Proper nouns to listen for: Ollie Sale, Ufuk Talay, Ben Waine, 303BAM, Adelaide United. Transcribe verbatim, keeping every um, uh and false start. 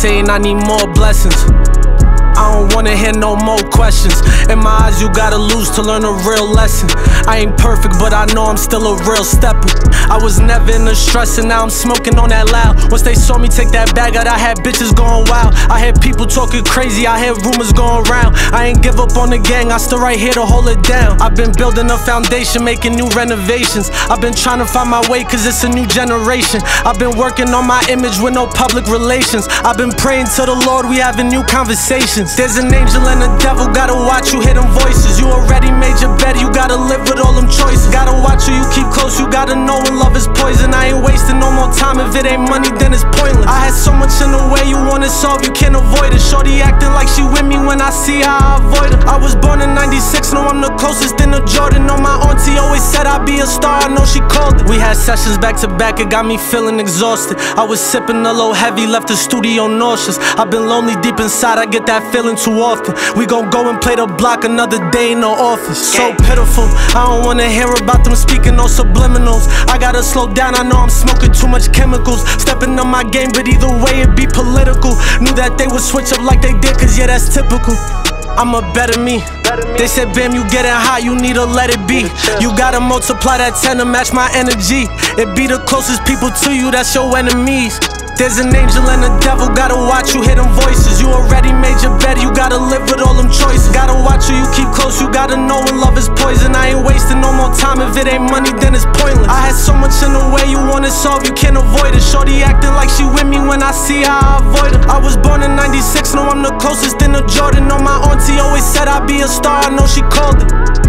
saying I need more blessings. I don't wanna hear no more questions. In my eyes, you gotta lose to learn a real lesson. I ain't perfect, but I know I'm still a real stepper. I was never in the stress, and now I'm smoking on that loud. Once they saw me take that bag out, I had bitches going wild. I had people talking crazy, I had rumors going round. I ain't give up on the gang, I still right here to hold it down. I've been building a foundation, making new renovations. I've been trying to find my way, cause it's a new generation. I've been working on my image with no public relations. I've been praying to the Lord, we having new conversations. There's an angel and a devil, gotta watch you hear them voices. You already made your bed, you gotta live with all them choices. Gotta watch who you keep close, you gotta know when love is poison. I ain't wasting no more time, if it ain't money then it's pointless. I had so much in the way, you wanna solve, you can't avoid it. Shorty acting like she with me when I see her, I avoid her. I was born in ninety-six, no I'm the closest thing to Jordan. No, my auntie always said I'd be a star, I know she called it. We had sessions back to back, it got me feeling exhausted. I was sipping a little heavy, left the studio nauseous. I've been lonely deep inside, I get that feeling too often. We gon' go and play the block another day in the office. So pitiful, I don't wanna hear about them speaking on subliminals. I gotta slow down, I know I'm smoking too much chemicals. Stepping on my game, but either way it be political. Knew that they would switch up like they did, cause yeah, that's typical. I'm a better me. They said, "Bam, you getting hot, you need to let it be. You gotta multiply that ten to match my energy. It be the closest people to you, that's your enemies." There's an angel and a devil, gotta watch you hear them voices. You already made your bed, you gotta live with all them choices. Gotta watch who you keep close, you gotta know when love is poison. I ain't wasting no more time, if it ain't money then it's pointless. I had so much in the way, you wanna solve, you can't avoid it. Shorty acting like she with me when I see her, I avoid her. I was born in ninety-six, no I'm the closest thing to Jordan. No, my auntie always said I'd be a star, I know she called it.